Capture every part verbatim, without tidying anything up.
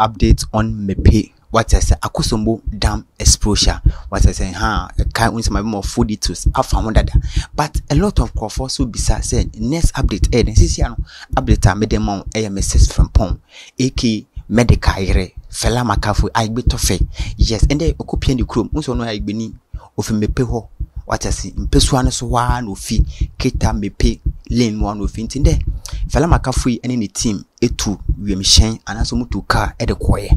update on Mepe. What I say, Akosombo Dam exposure. What I say, huh? Can't win some more food details. I found that, but a lot of crawfords will be said. Next update, eh? This is an update. I made them on A M S from Pom, A K Medicaire, Fela Makafui. I be tough. Yes, and they occupy the crew. Also, no, I be ni of Mepe ho. What I say, Peswana so one of fee, Keta Mepe lane one of it in there. Fela Makafui and any team, a two, we machine, and as a motor car at the choir.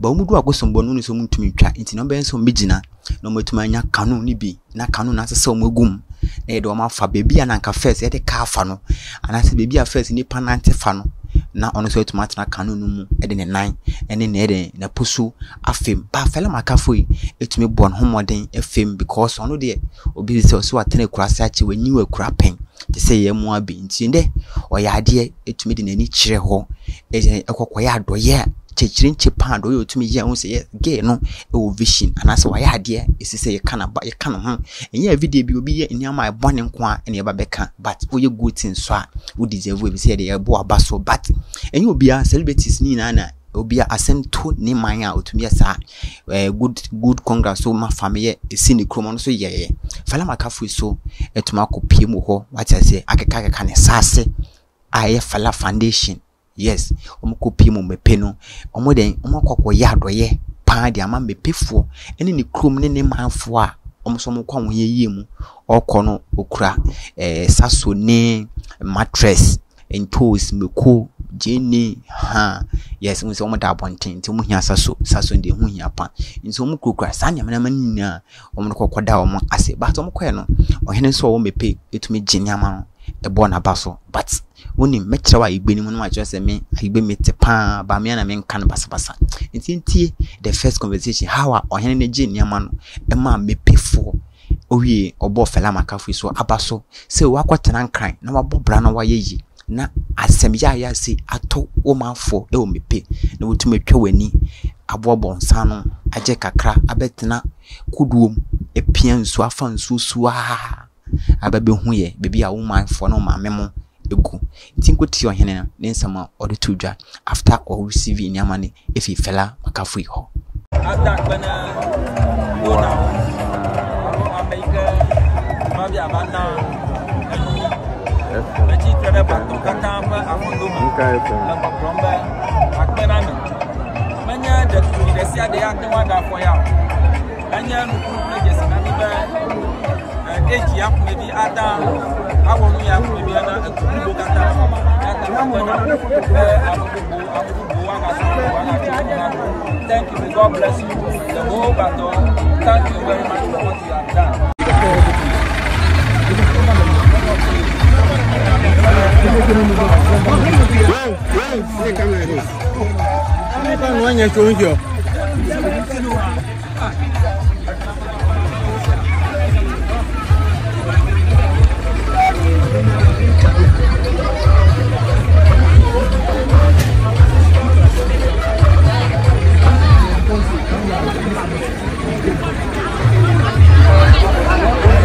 But we do a go some bonus, some to me try into numbers on Bijina, no more to my canoe, nibi, na canoe as a summer gum. Edoma for baby and anchor first at a car funnel, and as a baby affairs in the panante funnel. Now on a sort of matter canoe, at in a nine, and in a na pursue a fame. But Fela Makafui, it may born homeward a fame because on the day, or be so at ten a cross at you when you were crapping. They say ye mwa be intinde or ya dear it made in any chair ho a coquayado yeah chichrin chipando you to me yeah once yes gay no a vision and as why I dear is to say you can't about you can't hum and yeah video will be in your my born and qua and your babeka but who you good in swa who deserve we say they are boa basso but and you'll be a celebrities nina will be a sent to name my out to me as a good good congress so my family is seen the chromo so yeah yeah Fela Makafui so et mako pimu ho what I say akekake kane sase aye Fela foundation yes omko pimu mepe no omo den omko kwa yadoye pa de ama mepe fo ene ne krom ne ne manfo a omso mo kwa hoye mu okọ no okura eh saso ne mattress and toes meko Jenny, ha, yes, we saw my dabontin, to Munya Sasso, Sasson de Munyapa, in some cookra, Sanya Manamina, Omocoda, I say, but Omoqueno, or Henry saw me pay it me Ginyamano, a born a basso, but when you met your wife, being one just a me, I be met a pan, Bamiana men canvas bassa. It's in tea, the first conversation, how or Henry Ginyamano, a man may pay for. Oh, ye, or both Fela Makafui so a basso, so what an uncrying, no more brana wayeji. Na asemya ya si ato omanfo e o mepe na wotumetwa wani abobon sano aje kakra abetena kuduom epia nsu afa nsu suwa ababe huye bebi a omanfo no ma memo egu ntinkoti ohene na nsama odetudwa after all receiving nyamane efi Fela Makafui ho attack bana ona ameka mabia bana I'm thank you, God bless you, the whole battle. Thank you very much for what you have done.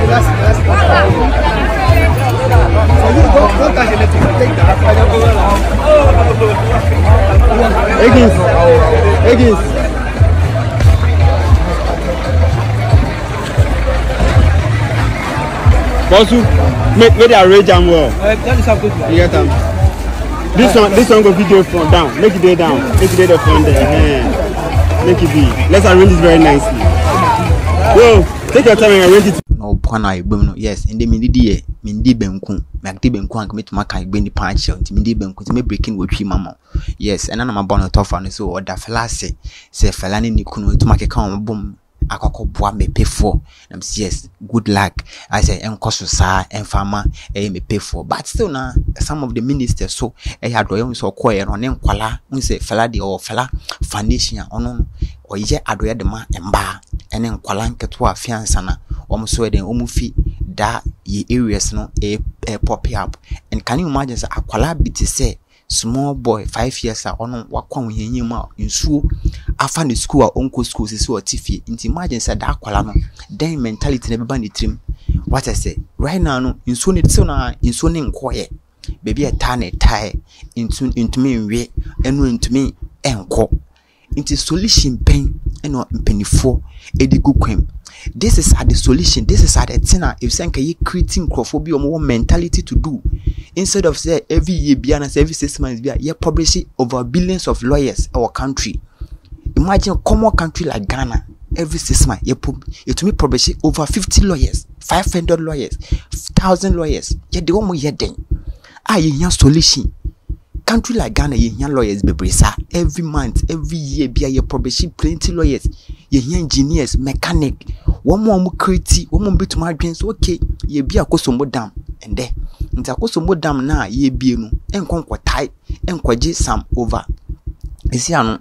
That's Eggies, Eggies. Also, make make the array jam well. You get them. This one, this one go video from down. Make it there down. Make it there from there. Make it be. Let's arrange this very nicely. Whoa, take your time and arrange it. No, pana ibuno. Yes, in the Mindee, Mindee Benku. Mindee Benku and commit my kind bend the punch out. Mindee Benku to me breaking with him, mamma. Yes, and I'm a bonnet tough and so or da felase. Say Felani Nikunu to make a calm boom. A cocoa boy may pay for. I'm yes, good luck. I say, and Kosusa and farmer, eh, may pay for. But still now, some of the ministers so eh, had royal so quiet on them, Kuala, unse Fela de or Fela, foundation on or ye adoya the man and bar, and then Kualanka to a fiancana, almost so then Omufi, da ye areas no a pop up. And can you imagine a Kuala bitty say? Small boy, five years are on what come in your mouth. You so I found the school or uncle schools is so tiffy. Into emergency at that column, then mentality never banned the trim. What I say, right now, no, in soon it's sooner, in soon in quiet. Baby, a tan a tie, in soon into me, and into me, and call. into solution pain and not penny for a good crime. This is at the solution. This is at the tenor. If you can creating crophobia or more mentality to do instead of say every year, beyond every six months, you publish over billions of lawyers in our country. Imagine a common country like Ghana. Every six months, you to me publish over fifty lawyers, five hundred lawyers, thousand lawyers. Yeah, the one more year then. Ah, you solution. Country like Ghana, you hear lawyers be brisa every month, every year. Be a probation plenty lawyers. You hear engineers, mechanic. One more, more creative. One more bit my dreams. Okay, you be Akosombo Dam and there. Into Akosombo Dam now, you be no. Enko kwa tight. Enko je some over. You see, ano.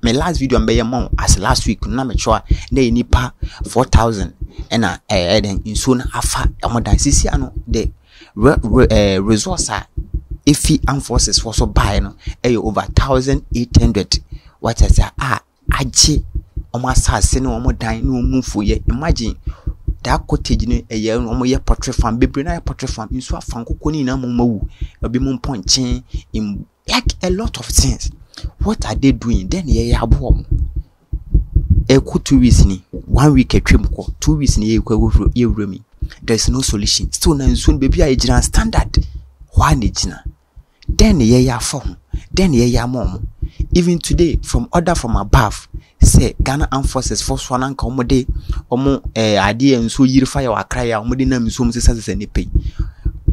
My last video on mom as last week. Na me chwa na inipa four thousand. And I eh then in soon afa. Amo da si si ano the resource. Ifi armed forces for so buy no eh over thousand eight hundred. What I say ah aji omo asase no omo dan no omo fo ye. Imagine that cottage no eh ye no omo ye pottery farm bebre na ye pottery farm in so afan koko ni na mo mawu obi mo ponchin in like a lot of things. What are they doing? Then ye abom. Eku two weeks ni one week a trim ko two weeks ni ye ko ye remi. There is no solution. Still na soon baby a general standard. Why nijina? Then ye ya form. Then ye ya mom. Even today, from order from above, say Ghana armed forces force one anka omo de omo eh ade enso yirfa ya wakra ya omo de na mso omo sesa sesa ni pay.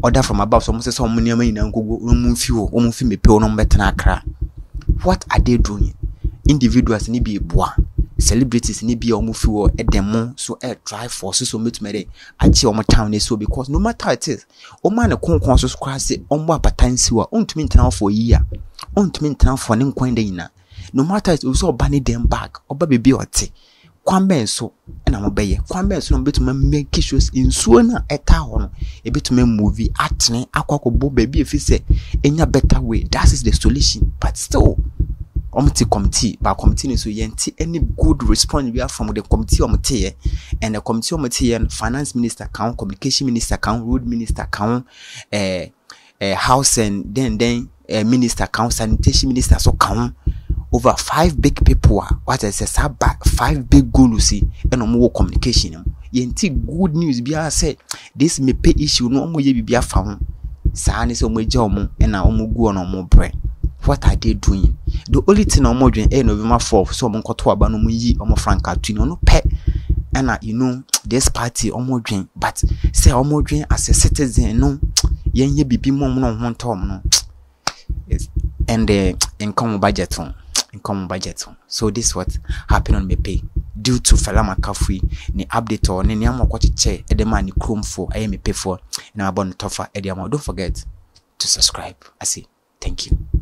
Order from above, so omo sesa omo ni amani na nkogo omo fi wo omo fi mepe omo betena akra. What are they doing? Individuals ni be boa, celebrities ni be omo fi wo edemo so e drive for so so meet me achi omo town ni so because no matter it is omo na konkon so kwase omo abatansi wa ontumi ntana for year ontumi ntana for ne nkwan da nyina no matter it so bani them back oba be be ote kwambe so na mo beye kwambe so no betuma make shows insuo na eta ho no e betuma movie atne akwakobo baby efi se enya better way. That is the solution, but still omti committee ba committee so yenti any good response we have from the committee omti and the committee omti finance minister count, communication minister count, road minister count, eh eh house and then then eh, minister count, sanitation minister so count. Over five big people, what I say, five big goals, and no more communication. Yenti good news, be I said, this may pay issue, no more ye be a found. Sanis or my job, and I almost go on more bread. What are they doing? The only thing I'm more doing, eh, November fourth, so I'm caught to a banum ye or more frank out, you know, pet. And you know, this party or more drink, but say or more drink as a citizen, no, yen ye be more on one tom, no. And the income budget on. Common budget. So this is what happened on Mepe due to Fela Makafui ni update or ni amwa kwa chiche edema ni chrome for I am a pay for na abon tofa edema. Don't forget to subscribe. I say thank you.